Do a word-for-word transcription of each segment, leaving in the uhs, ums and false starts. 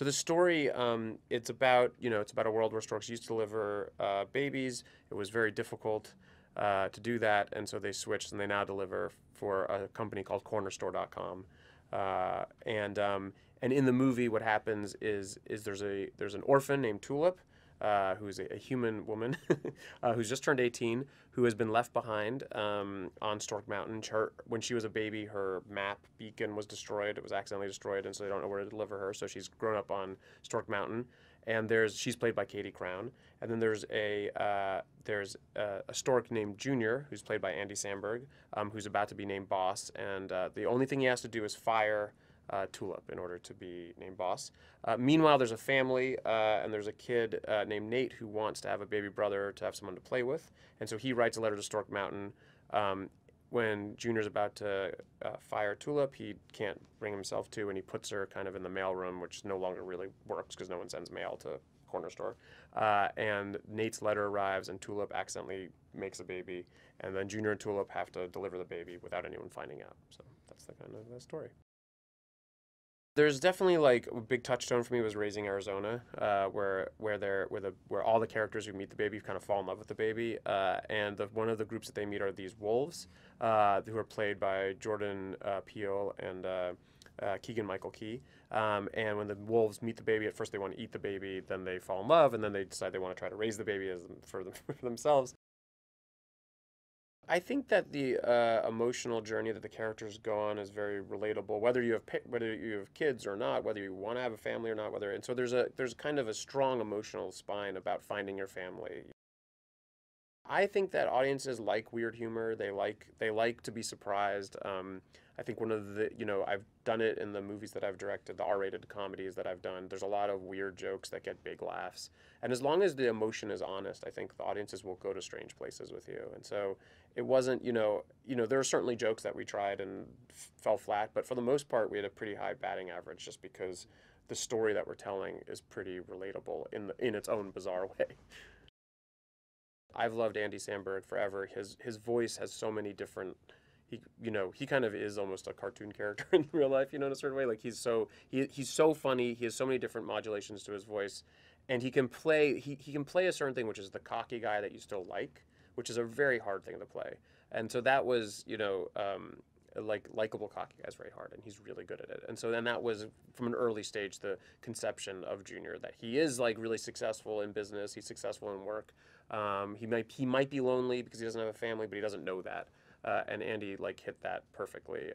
So the story, um, it's about, you know, it's about a world where storks used to deliver uh, babies. It was very difficult uh, to do that, and so they switched, and they now deliver for a company called Cornerstore dot com. Uh, and um, and in the movie, what happens is is there's a there's an orphan named Tulip, uh, who's a, a human woman, uh, who's just turned eighteen, who has been left behind um, on Stork Mountain. Her, when she was a baby, her map beacon was destroyed. It was accidentally destroyed, and so they don't know where to deliver her. So she's grown up on Stork Mountain, and there's she's played by Katie Crown. And then there's a uh, there's a, a stork named Junior, who's played by Andy Samberg, um, who's about to be named boss. And uh, the only thing he has to do is fire uh, Tulip in order to be named boss. Uh, meanwhile, there's a family, uh, and there's a kid uh, named Nate who wants to have a baby brother to have someone to play with. And so he writes a letter to Stork Mountain. Um, when Junior's about to uh, fire Tulip, he can't bring himself to, and he puts her kind of in the mail room, which no longer really works because no one sends mail to Corner Store. Uh, and Nate's letter arrives, and Tulip accidentally makes a baby, and then Junior and Tulip have to deliver the baby without anyone finding out. So that's the kind of the story. There's definitely, like, a big touchstone for me was Raising Arizona, uh, where where they're where the where all the characters who meet the baby kind of fall in love with the baby, uh, and the, one of the groups that they meet are these wolves, uh, who are played by Jordan uh, Peele and uh, uh, Keegan-Michael Key. Um, and when the wolves meet the baby, at first they want to eat the baby, then they fall in love, and then they decide they want to try to raise the baby as for, them, for themselves. I think that the uh, emotional journey that the characters go on is very relatable, whether you have whether you have kids or not, whether you want to have a family or not, whether and so there's a there's kind of a strong emotional spine about finding your family. I think that audiences like weird humor. They like they like to be surprised. Um, I think one of the you know I've done it in the movies that I've directed, the R rated comedies that I've done. There's a lot of weird jokes that get big laughs, and as long as the emotion is honest, I think the audiences will go to strange places with you. And so it wasn't you know you know there are certainly jokes that we tried and f fell flat, but for the most part we had a pretty high batting average just because the story that we're telling is pretty relatable in the, in its own bizarre way. I've loved Andy Samberg forever. His his voice has so many different. He you know he kind of is almost a cartoon character in real life. You know in a certain way. Like he's so he he's so funny. He has so many different modulations to his voice, and he can play he he can play a certain thing, which is the cocky guy that you still like, which is a very hard thing to play. And so that was you know um, like likable cocky guy is very hard, and he's really good at it. And so then that was from an early stage the conception of Junior that he is like really successful in business. He's successful in work. Um, he might he might be lonely because he doesn't have a family, but he doesn't know that. Uh, and Andy like hit that perfectly.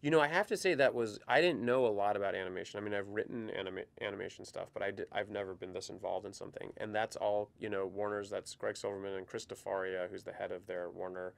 You know, I have to say that was I didn't know a lot about animation. I mean, I've written anima animation stuff, but I did, I've never been this involved in something. And that's all you know. Warner's that's Greg Silverman and Chris DeFaria, who's the head of their Warner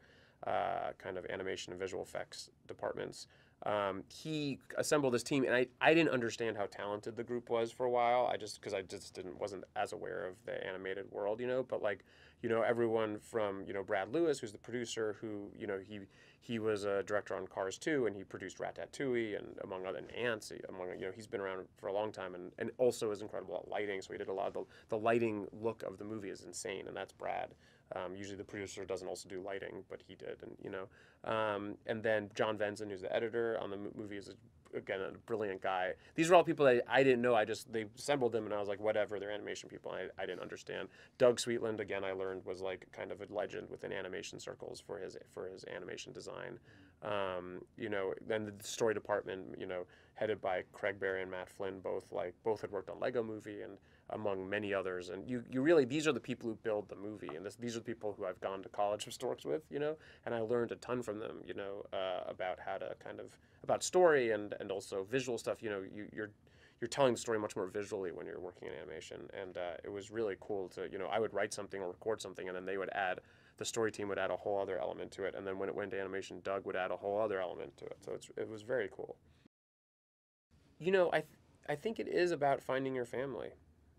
uh, kind of animation and visual effects departments. Um, he assembled this team, and I, I didn't understand how talented the group was for a while. I just because I just didn't wasn't as aware of the animated world, you know. But like, you know, everyone from you know Brad Lewis, who's the producer, who you know he he was a director on Cars two, and he produced Ratatouille and among other and Ants. Among you know he's been around for a long time, and and also is incredible at lighting. So he did a lot of the the lighting look of the movie is insane, and that's Brad. Um, usually the producer doesn't also do lighting, but he did, and you know, um, and then John Venzen, who's the editor on the movie, is a, again a brilliant guy. These are all people that I didn't know. I just they assembled them, and I was like, whatever, they're animation people. I I didn't understand. Doug Sweetland, again, I learned was like kind of a legend within animation circles for his for his animation design. Um, you know, then the story department, you know, headed by Craig Berry and Matt Flynn, both like both had worked on Lego Movie and. Among many others, and you, you really these are the people who build the movie, and this, these are the people who I've gone to college for storks with, you know, and I learned a ton from them, you know, uh, about how to kind of about story and and also visual stuff, you know, you, you're you're telling the story much more visually when you're working in animation, and uh, it was really cool to you know I would write something or record something, and then they would add the story team would add a whole other element to it, and then when it went to animation, Doug would add a whole other element to it, so it's it was very cool. You know, I th I think it is about finding your family.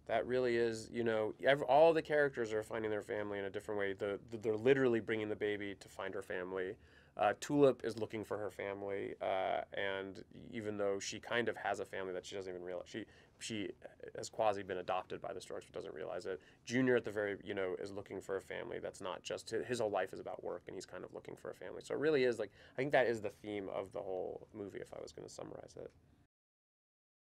That really is, you know, all the characters are finding their family in a different way. The, the, they're literally bringing the baby to find her family. Uh, Tulip is looking for her family, uh, and even though she kind of has a family that she doesn't even realize, she she has quasi been adopted by the storks, but doesn't realize it. Junior, at the very, you know, is looking for a family that's not just his, his whole life is about work, and he's kind of looking for a family. So it really is like I think that is the theme of the whole movie, if I was going to summarize it.